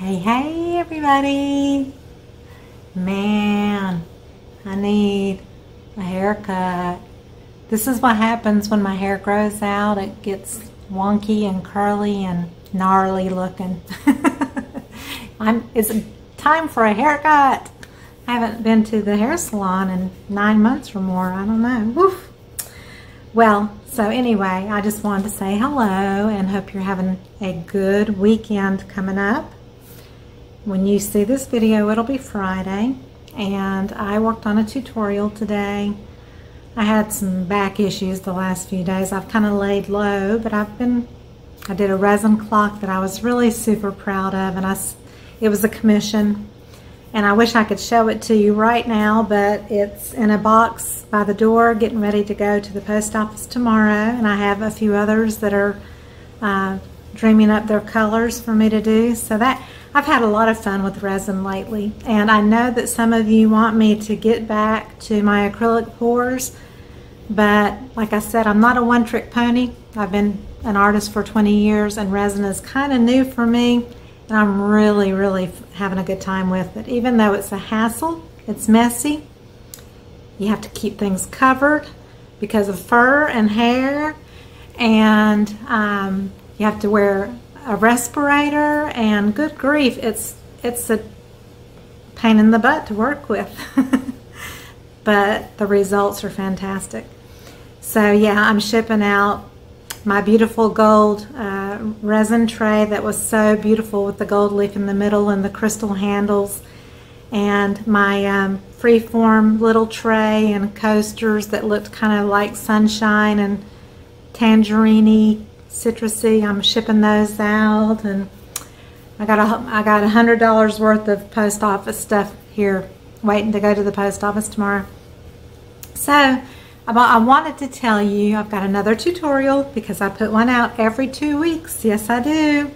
Hey everybody, man, I need a haircut. This is what happens when my hair grows out. It gets wonky and curly and gnarly looking. It's time for a haircut. I haven't been to the hair salon in 9 months or more. I don't know. Woof. Well, so anyway, I just wanted to say hello and hope you're having a good weekend coming up. When you see this video, it'll be Friday, and I worked on a tutorial today. I had some back issues the last few days. I've kind of laid low, but I did a resin clock that I was really super proud of, and it was a commission, and I wish I could show it to you right now, but it's in a box by the door getting ready to go to the post office tomorrow, and I have a few others that are dreaming up their colors for me to do. So that I've had a lot of fun with resin lately, and I know that some of you want me to get back to my acrylic pours, but like I said, I'm not a one-trick pony. I've been an artist for 20 years, and resin is kind of new for me, and I'm really, really having a good time with it. Even though it's a hassle, it's messy, you have to keep things covered because of fur and hair, and you have to wear a respirator, and good grief, it's a pain in the butt to work with. But the results are fantastic. So yeah, I'm shipping out my beautiful gold resin tray that was so beautiful with the gold leaf in the middle and the crystal handles, and my freeform little tray and coasters that looked kind of like sunshine and tangerine-y, citrusy. I'm shipping those out, and I got $100 worth of post office stuff here waiting to go to the post office tomorrow. So I wanted to tell you I've got another tutorial because I put one out every 2 weeks. Yes, I do.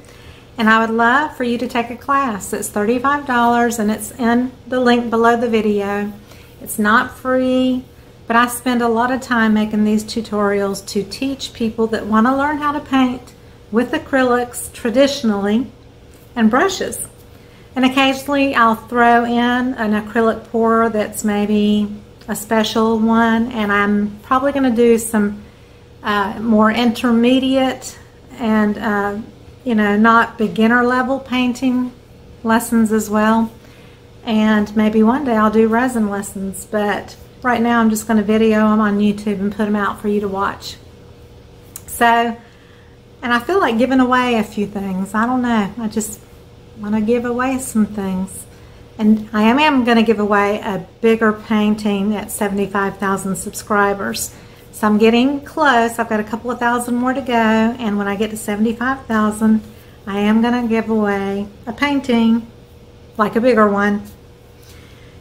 And I would love for you to take a class. It's $35, and it's in the link below the video. It's not free, but I spend a lot of time making these tutorials to teach people that want to learn how to paint with acrylics traditionally and brushes. And occasionally I'll throw in an acrylic pourer that's maybe a special one, and I'm probably going to do some more intermediate and you know, not beginner level painting lessons as well. And maybe one day I'll do resin lessons, but right now I'm just going to video them on YouTube and put them out for you to watch. So, and I feel like giving away a few things. I don't know. I just want to give away some things. And I am going to give away a bigger painting at 75,000 subscribers. So I'm getting close. I've got a couple of thousand more to go. And when I get to 75,000, I am going to give away a painting, like a bigger one.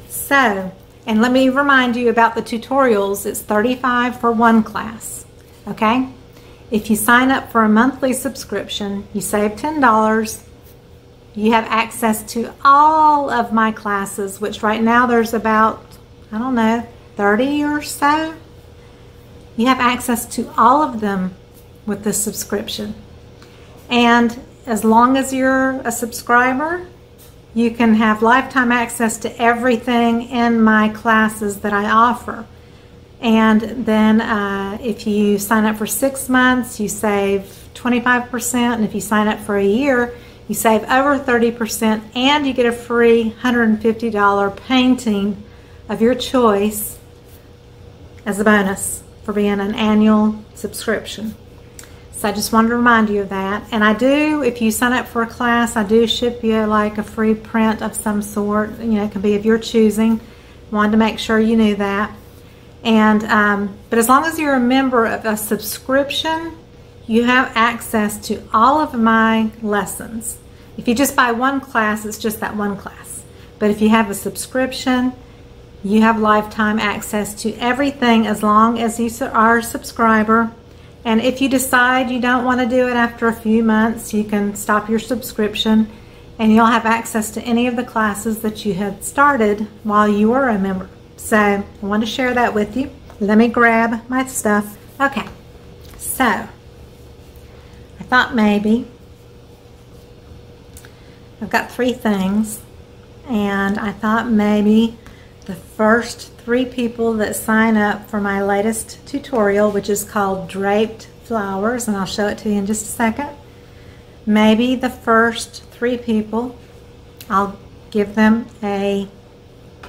So, and let me remind you about the tutorials. It's $35 for one class, okay? If you sign up for a monthly subscription, you save $10. You have access to all of my classes, which right now there's about, I don't know, 30 or so. You have access to all of them with this subscription. And as long as you're a subscriber, you can have lifetime access to everything in my classes that I offer. And then if you sign up for 6 months, you save 25%. And if you sign up for a year, you save over 30%, and you get a free $150 painting of your choice as a bonus for being an annual subscription. So I just wanted to remind you of that. And I do, if you sign up for a class, I do ship you like a free print of some sort. You know, it can be of your choosing. Wanted to make sure you knew that. And but as long as you're a member of a subscription, you have access to all of my lessons. If you just buy one class, it's just that one class. But if you have a subscription, you have lifetime access to everything as long as you are a subscriber. And if you decide you don't want to do it after a few months, you can stop your subscription, and you'll have access to any of the classes that you had started while you were a member. So I want to share that with you. Let me grab my stuff. Okay, so I thought maybe I've got 3 things, and I thought maybe the first 3 people that sign up for my latest tutorial, which is called Draped Flowers, and I'll show it to you in just a second, maybe the first 3 people, I'll give them a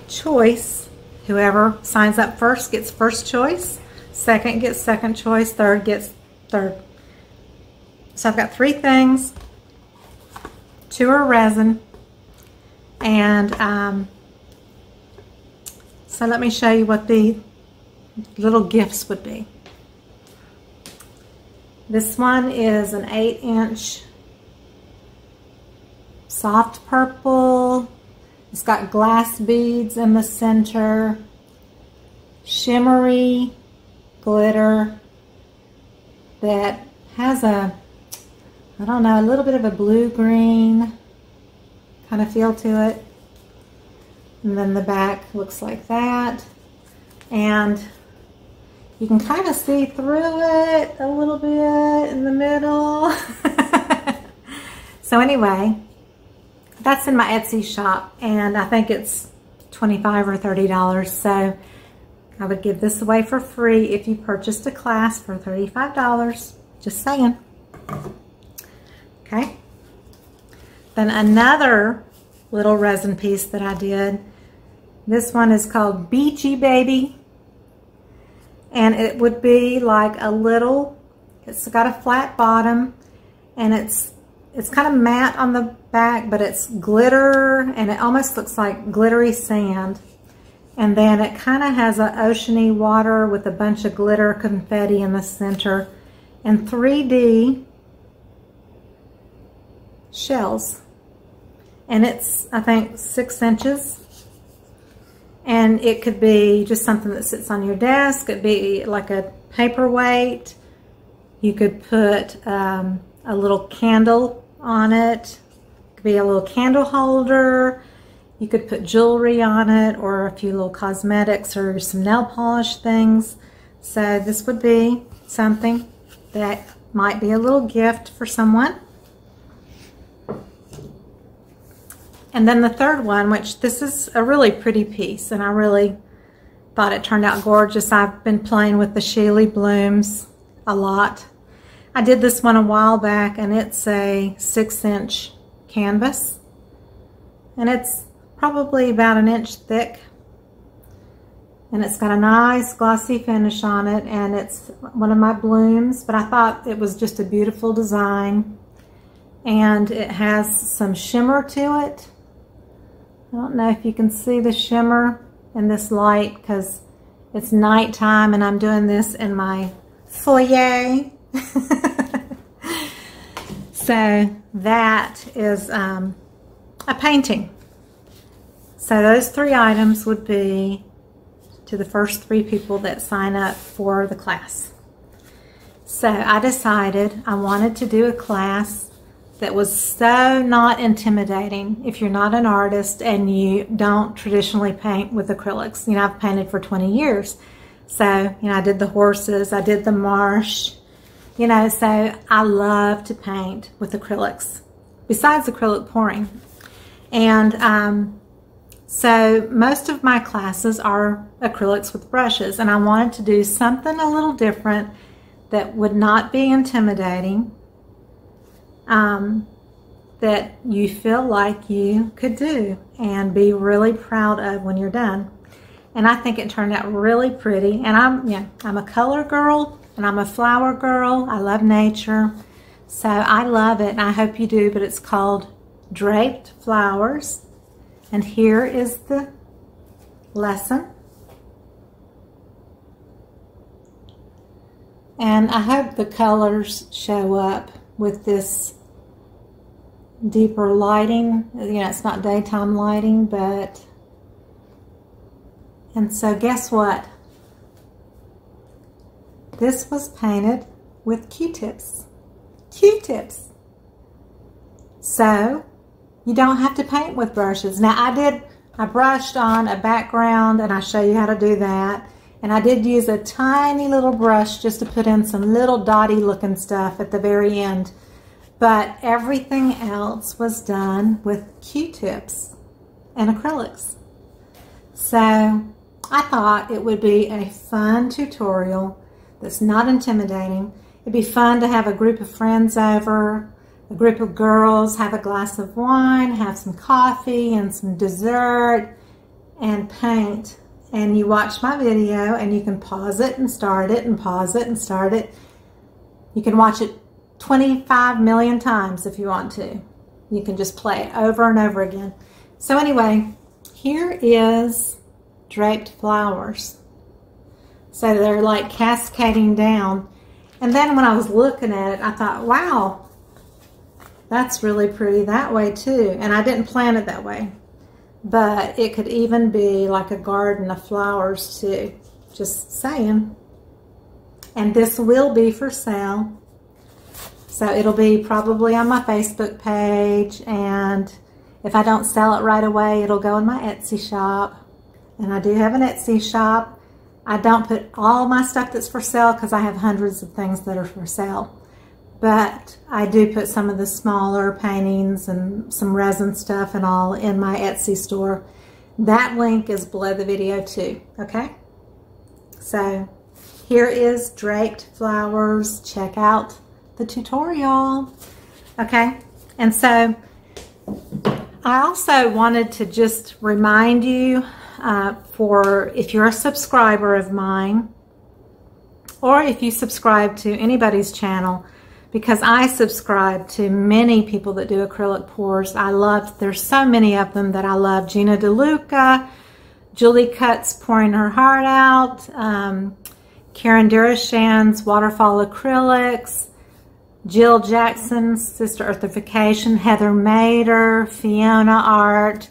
choice. Whoever signs up first gets first choice, second gets second choice, third gets third. So I've got 3 things. 2 are resin, and so let me show you what the little gifts would be. This one is an 8-inch soft purple. It's got glass beads in the center, shimmery glitter that has a, I don't know, a little bit of a blue-green kind of feel to it. And then the back looks like that. And you can kind of see through it a little bit in the middle. So anyway, that's in my Etsy shop, and I think it's $25 or $30, so I would give this away for free if you purchased a class for $35. Just saying. Okay. Then another little resin piece that I did. This one is called Beachy Baby, and it would be like a little, it's got a flat bottom, and it's kind of matte on the back, but it's glitter, and it almost looks like glittery sand. And then it kind of has an ocean-y water with a bunch of glitter confetti in the center, and 3D shells. And it's, I think, 6 inches. And it could be just something that sits on your desk. It'd be like a paperweight. You could put a little candle on it. It could be a little candle holder. You could put jewelry on it, or a few little cosmetics, or some nail polish things. So this would be something that might be a little gift for someone. And then the third one, which this is a really pretty piece, and I really thought it turned out gorgeous. I've been playing with the Shelee Blooms a lot. I did this one a while back, and it's a 6-inch canvas, and it's probably about 1 inch thick, and it's got a nice glossy finish on it, and it's one of my blooms, but I thought it was just a beautiful design, and it has some shimmer to it. I don't know if you can see the shimmer in this light because it's nighttime, and I'm doing this in my foyer. So that is a painting. So those 3 items would be to the first 3 people that sign up for the class. So I decided I wanted to do a class that was so not intimidating if you're not an artist and you don't traditionally paint with acrylics. You know, I've painted for 20 years. So, you know, I did the horses, I did the marsh. You know, so I love to paint with acrylics, besides acrylic pouring. And so most of my classes are acrylics with brushes, and I wanted to do something a little different that would not be intimidating, that you feel like you could do and be really proud of when you're done. And I think it turned out really pretty. And I'm a color girl. And I'm a flower girl. I love nature. So I love it, and I hope you do, but it's called Draped Flowers. And here is the lesson. And I hope the colors show up with this deeper lighting. You know, it's not daytime lighting, but... And so guess what? This was painted with Q-tips. Q-tips! So, you don't have to paint with brushes. Now, I brushed on a background, and I show you how to do that. And I did use a tiny little brush just to put in some little dotty looking stuff at the very end. But everything else was done with Q-tips and acrylics. So I thought it would be a fun tutorial that's not intimidating. It'd be fun to have a group of friends over, a group of girls, have a glass of wine, have some coffee and some dessert, and paint. And you watch my video and you can pause it and start it and pause it and start it. You can watch it 25 million times if you want to. You can just play it over and over again. So anyway, here is Draped Flowers. So they're like cascading down. And then when I was looking at it, I thought, wow, that's really pretty that way too. And I didn't plan it that way. But it could even be like a garden of flowers too. Just saying. And this will be for sale. So it'll be probably on my Facebook page, and if I don't sell it right away, it'll go in my Etsy shop. And I do have an Etsy shop. I don't put all my stuff that's for sale because I have hundreds of things that are for sale. But I do put some of the smaller paintings and some resin stuff and all in my Etsy store. That link is below the video too, okay? So here is Draped Flowers. Check out the tutorial. Okay, and so I also wanted to just remind you for if you're a subscriber of mine or if you subscribe to anybody's channel, because I subscribe to many people that do acrylic pours. I love, there's so many of them that I love. Gina DeLuca, Julie Cutts pouring her heart out, Karen Durishan's Waterfall Acrylics, Jill Jackson's Sister Earthification, Heather Mader, Fiona Art.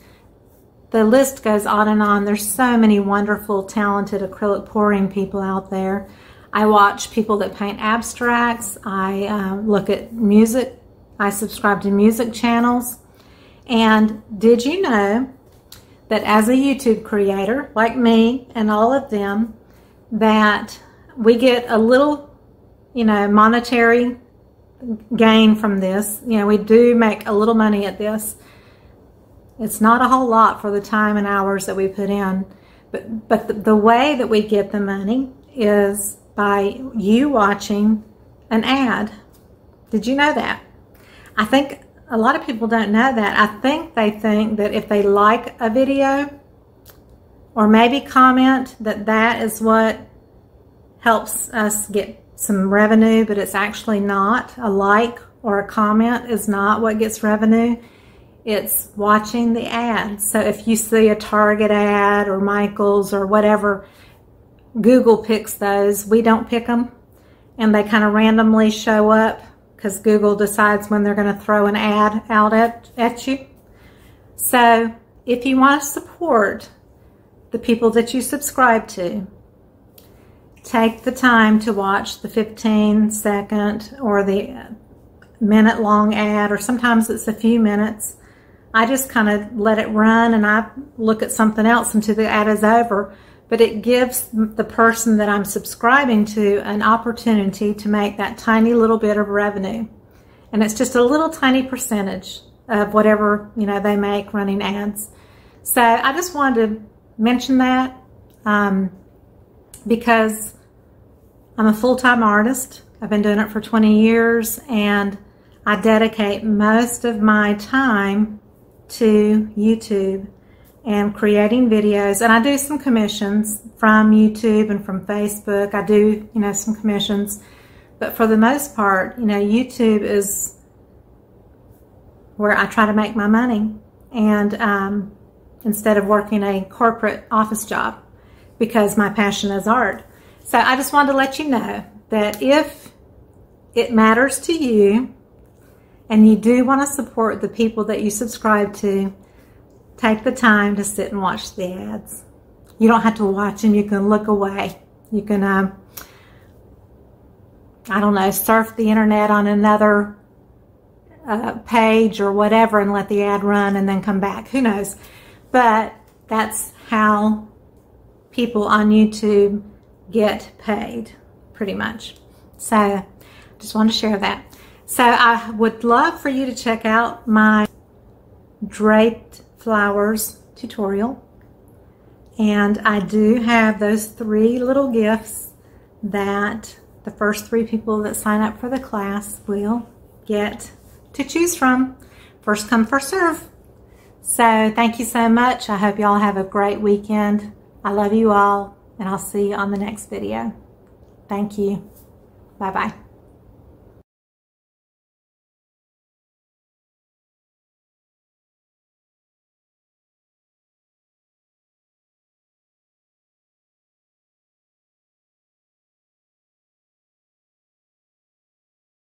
The list goes on and on. There's so many wonderful, talented acrylic pouring people out there. I watch people that paint abstracts. I look at music. I subscribe to music channels. And did you know that as a YouTube creator, like me and all of them, that we get a little, you know, monetary gain from this? You know, we do make a little money at this. It's not a whole lot for the time and hours that we put in, but the way that we get the money is by you watching an ad. Did you know that? I think a lot of people don't know that. I think they think that if they like a video or maybe comment, that that is what helps us get some revenue, but it's actually not. A like or a comment is not what gets revenue. It's watching the ad. So if you see a Target ad or Michael's or whatever, Google picks those. We don't pick them, and they kind of randomly show up because Google decides when they're going to throw an ad out at you. So if you want to support the people that you subscribe to, take the time to watch the 15-second or the minute-long ad, or sometimes it's a few minutes. I just kind of let it run, and I look at something else until the ad is over. But it gives the person that I'm subscribing to an opportunity to make that tiny little bit of revenue. And it's just a little tiny percentage of whatever, you know, they make running ads. So I just wanted to mention that. Because I'm a full-time artist. I've been doing it for 20 years, and I dedicate most of my time to YouTube and creating videos. And I do some commissions from YouTube and from Facebook. I do, you know, some commissions. But for the most part, you know, YouTube is where I try to make my money, and instead of working a corporate office job, because my passion is art. So I just wanted to let you know that if it matters to you and you do want to support the people that you subscribe to, take the time to sit and watch the ads. You don't have to watch them. You can look away. You can, I don't know, surf the internet on another page or whatever and let the ad run and then come back. Who knows? But that's how people on YouTube get paid, pretty much. So just want to share that. So I would love for you to check out my Draped Flowers tutorial. And I do have those 3 little gifts that the first 3 people that sign up for the class will get to choose from. First come, first serve. So thank you so much. I hope y'all have a great weekend. I love you all, and I'll see you on the next video. Thank you. Bye-bye.